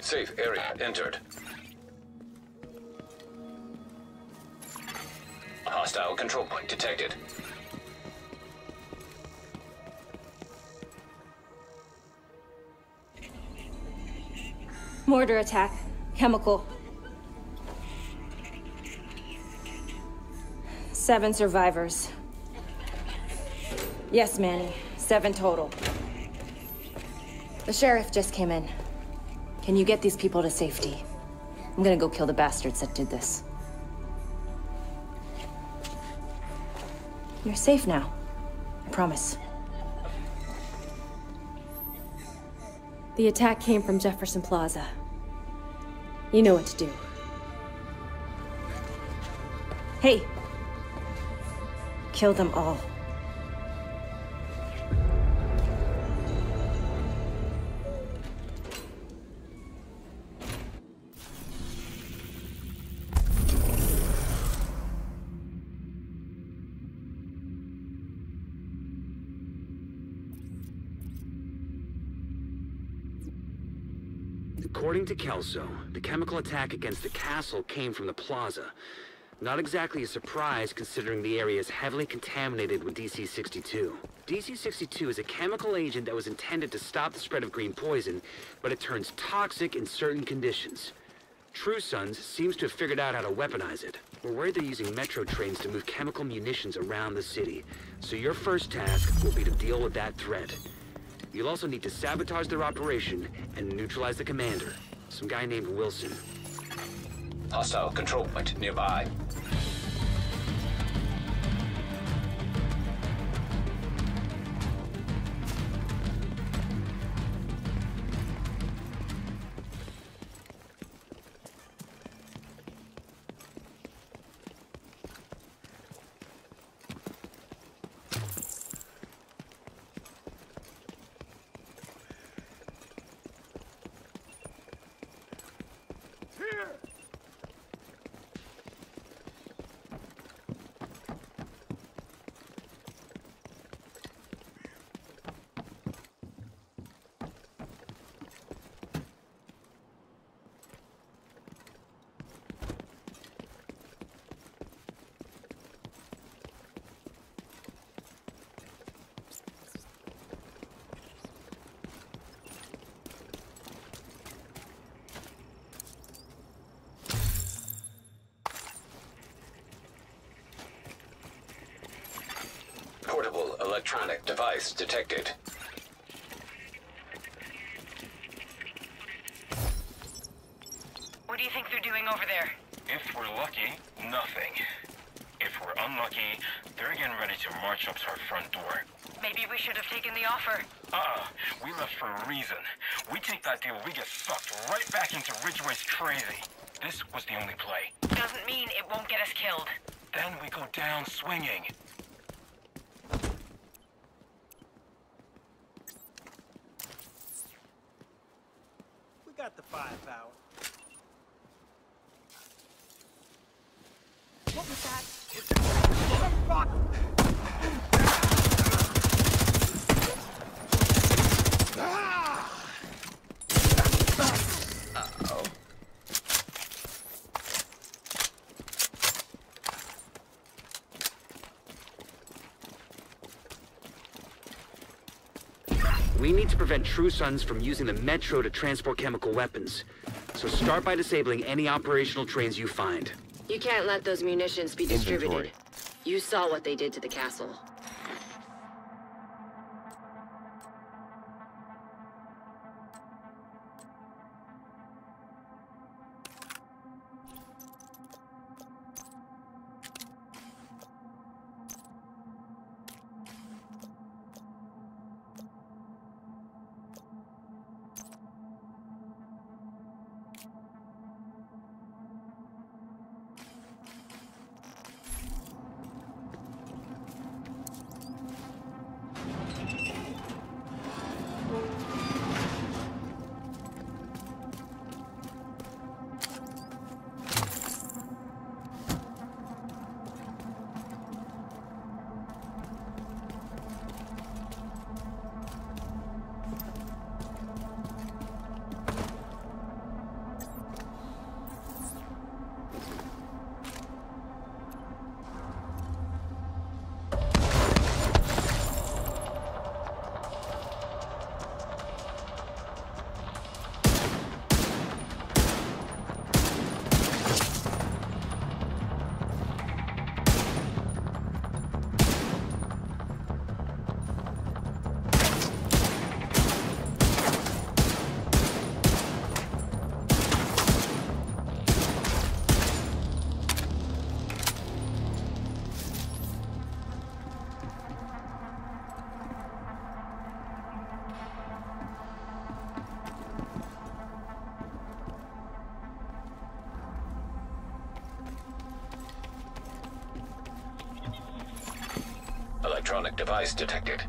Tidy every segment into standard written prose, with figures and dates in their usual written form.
Safe area entered. Hostile control point detected. Mortar attack. Chemical. 7 survivors. Yes, Manny. 7 total. The sheriff just came in. Can you get these people to safety? I'm gonna go kill the bastards that did this. You're safe now. I promise. The attack came from Jefferson Plaza. You know what to do. Hey! Kill them all. According to Kelso, the chemical attack against the castle came from the plaza. Not exactly a surprise considering the area is heavily contaminated with DC-62. DC-62 is a chemical agent that was intended to stop the spread of green poison, but it turns toxic in certain conditions. True Sons seems to have figured out how to weaponize it. We're worried they're using metro trains to move chemical munitions around the city, so your first task will be to deal with that threat. You'll also need to sabotage their operation and neutralize the commander, some guy named Wilson. Hostile control point nearby. Portable electronic device detected. What do you think they're doing over there? If we're lucky, nothing. If we're unlucky, they're getting ready to march up to our front door. Maybe we should have taken the offer. We left for a reason. We take that deal, we get sucked right back into Ridgeway's crazy. This was the only play. Doesn't mean it won't get us killed. Then we go down swinging. Got the firepower. What was that? Uh-oh. We need to prevent True Sons from using the metro to transport chemical weapons. So start by disabling any operational trains you find. You can't let those munitions be distributed. You saw what they did to the castle. electronic device detected.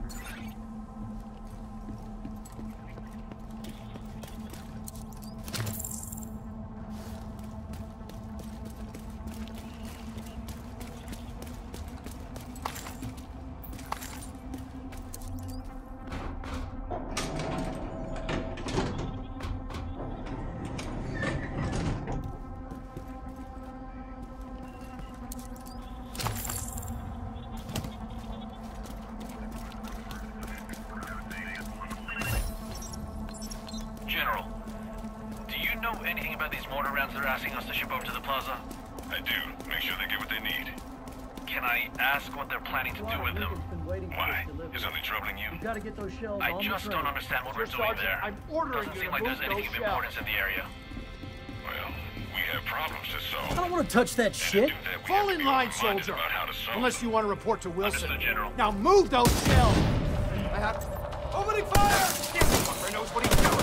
I just don't understand what we're doing there. Doesn't seem like there's anything of importance in the area. Well, we have problems to solve. I don't want to touch that shit. Fall in line, soldier. Unless you want to report to Wilson. Now move those shells. I have to... Opening fire! This fucker knows what he's doing.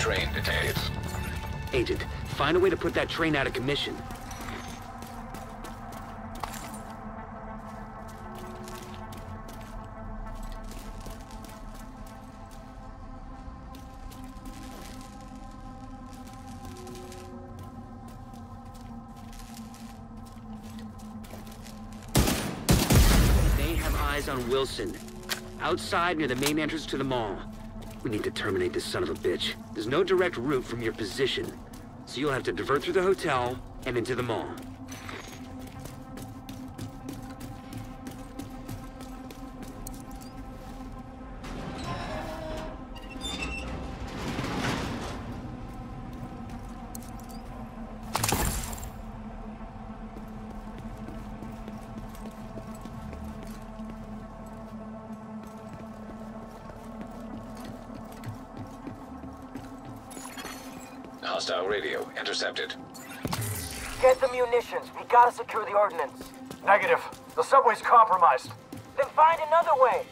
Train detected. Agent, find a way to put that train out of commission. They have eyes on Wilson, outside near the main entrance to the mall. We need to terminate this son of a bitch. There's no direct route from your position, so you'll have to divert through the hotel and into the mall. Gotta secure the ordnance. Negative. The subway's compromised. Then find another way.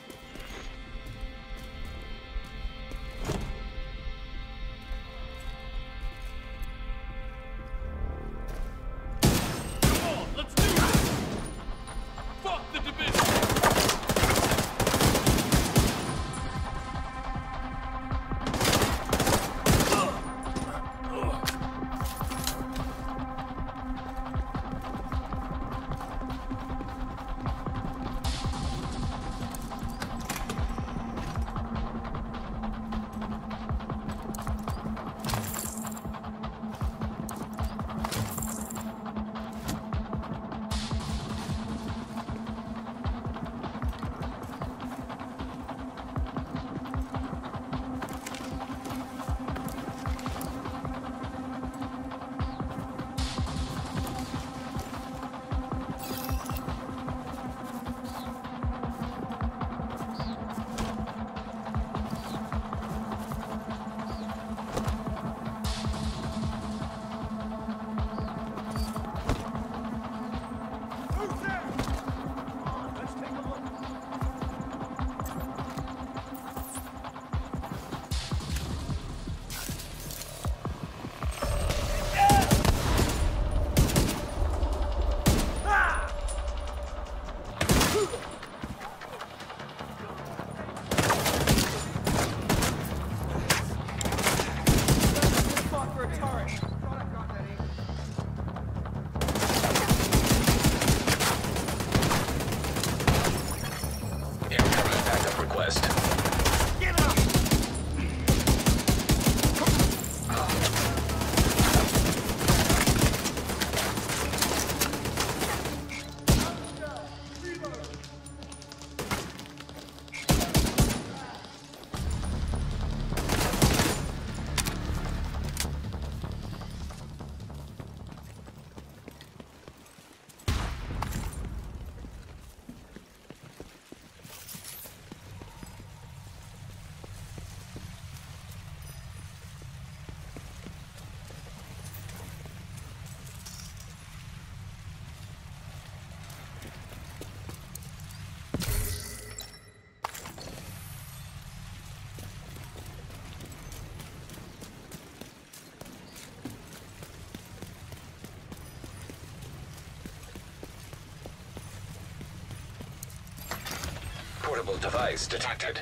Impenetrable device detected.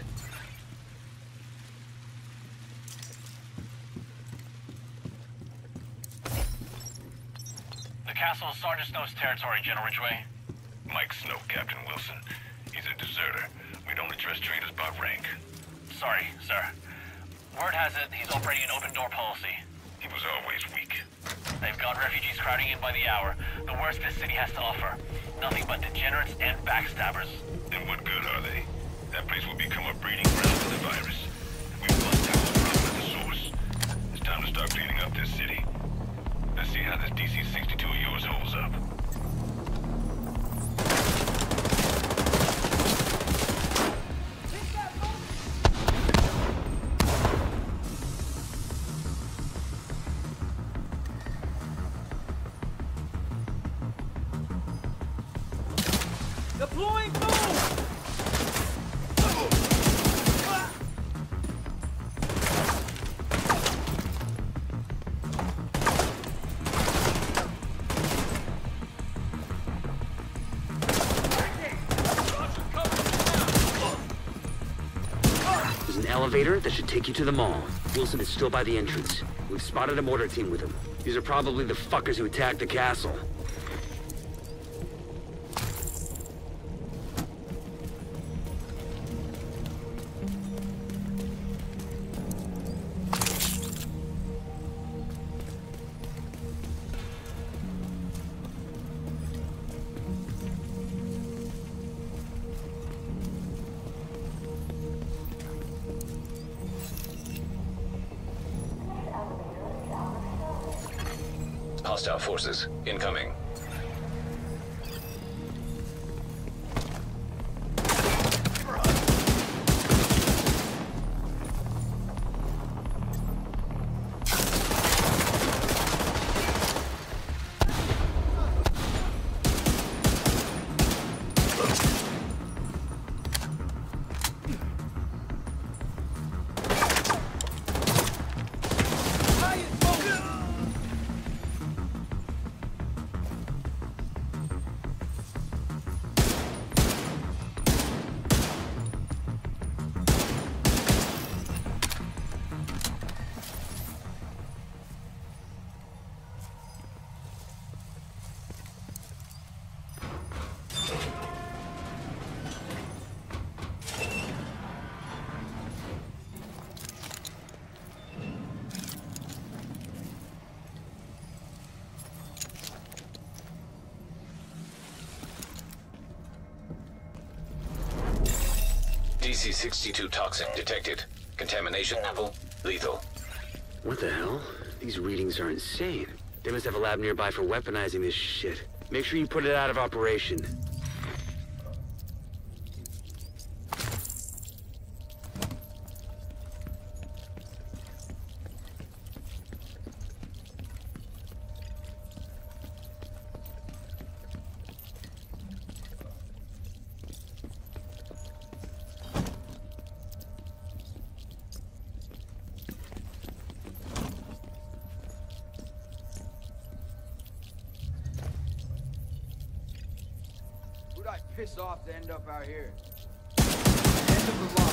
The castle is Sergeant Snow's territory, General Ridgeway. Mike Snow, Captain Wilson. He's a deserter. We don't address traitors by rank. Sorry, sir. Word has it he's operating an open-door policy. He was always weak. They've got refugees crowding in by the hour. The worst this city has to offer. Nothing but degenerates and backstabbers. And what good are they? That place will become a breeding ground for the virus. We must tackle the problem at the source. It's time to start cleaning up this city. Let's see how this DC-62 of yours holds up. Elevator that should take you to the mall. Wilson is still by the entrance. We've spotted a mortar team with him. These are probably the fuckers who attacked the castle. Hostile forces incoming. DC-62 toxic detected. Contamination level lethal. What the hell? These readings are insane. They must have a lab nearby for weaponizing this shit. Make sure you put it out of operation. Piss off to end up out here. End of the line.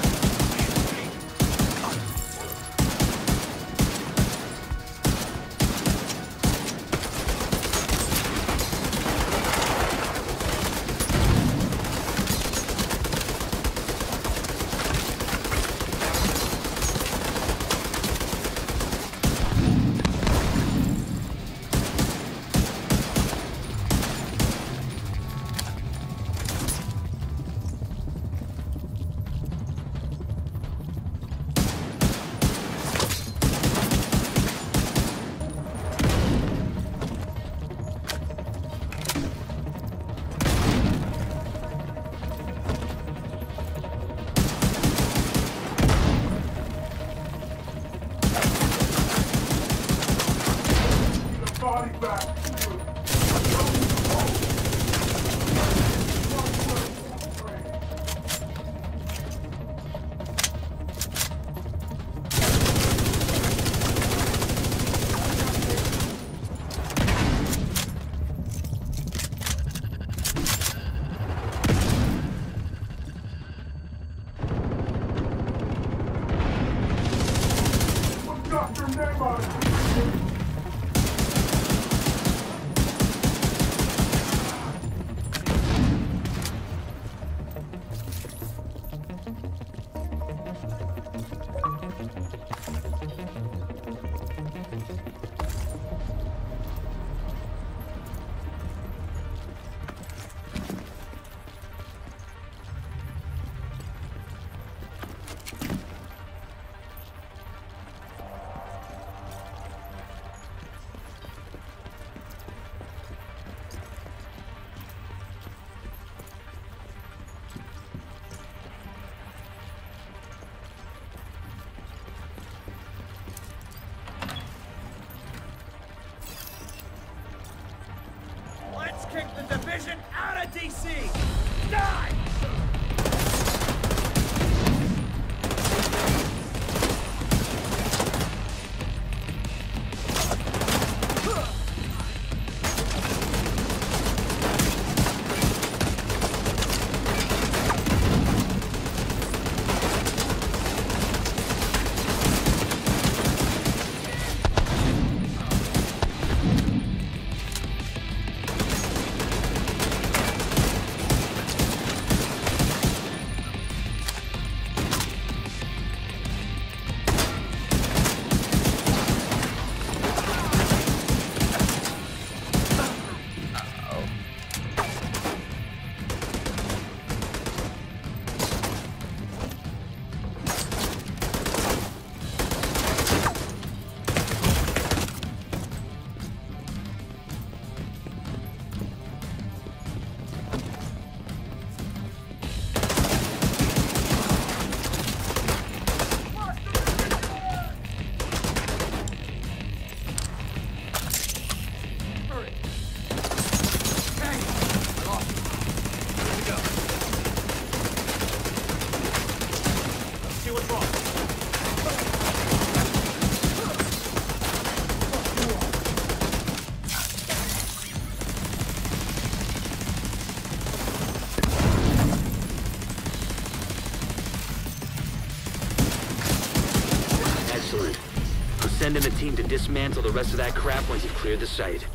send in a team to dismantle the rest of that crap once you clear the site.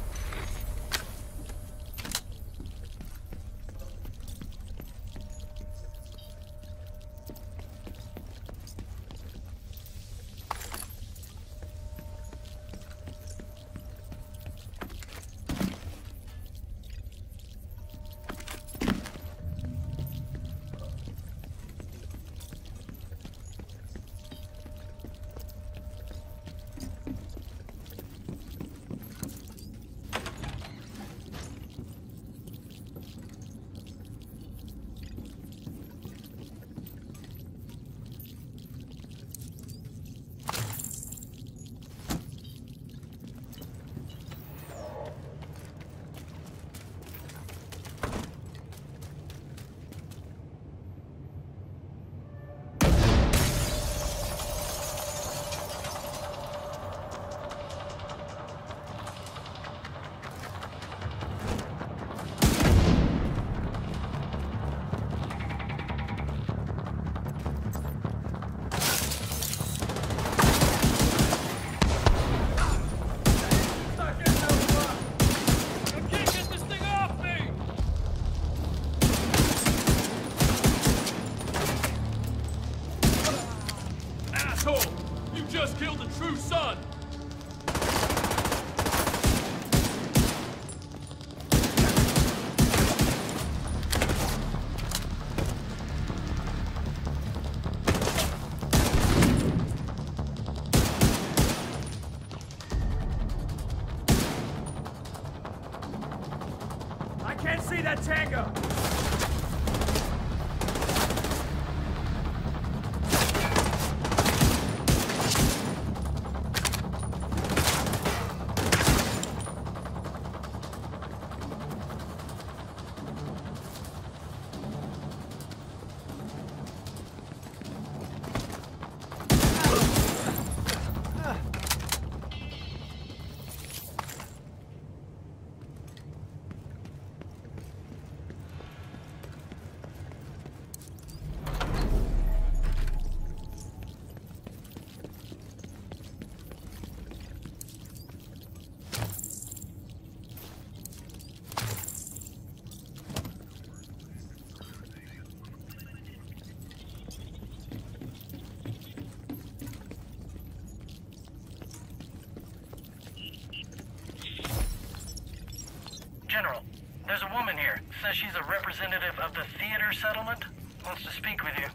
General, there's a woman here. Says she's a representative of the theater settlement. Wants to speak with you.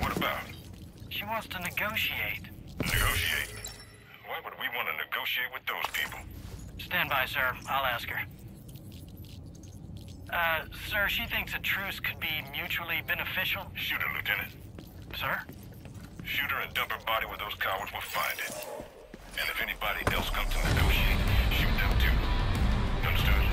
What about? She wants to negotiate. Negotiate? Why would we want to negotiate with those people? Stand by, sir. I'll ask her. Sir, she thinks a truce could be mutually beneficial. Shoot her, Lieutenant. Sir? Shoot her and dump her body where those cowards will find it. And if anybody else comes to negotiate, shoot them too. Understood?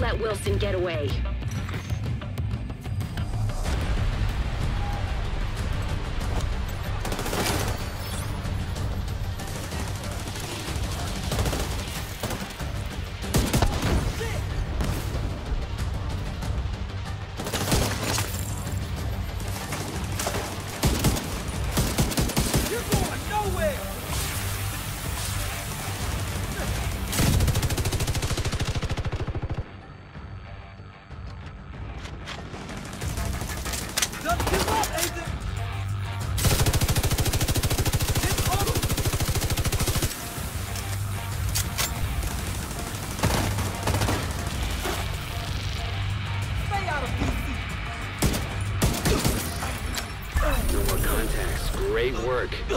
let Wilson get away.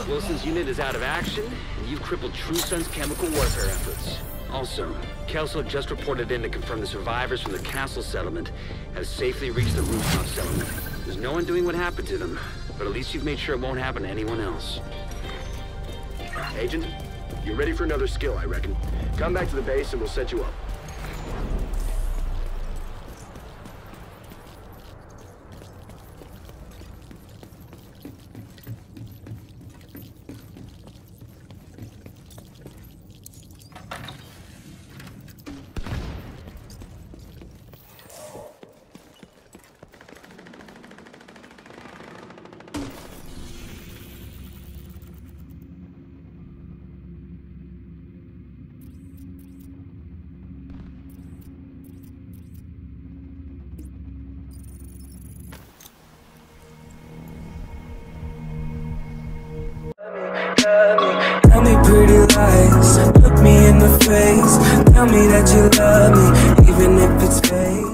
Wilson's unit is out of action, and you've crippled True Sons' chemical warfare efforts. Also, Kelso just reported in to confirm the survivors from the castle settlement have safely reached the rooftop settlement. There's no undoing what happened to them, but at least you've made sure it won't happen to anyone else. Agent, you're ready for another skill, I reckon. Come back to the base and we'll set you up. Pretty lies, look me in the face, tell me that you love me, even if it's fake.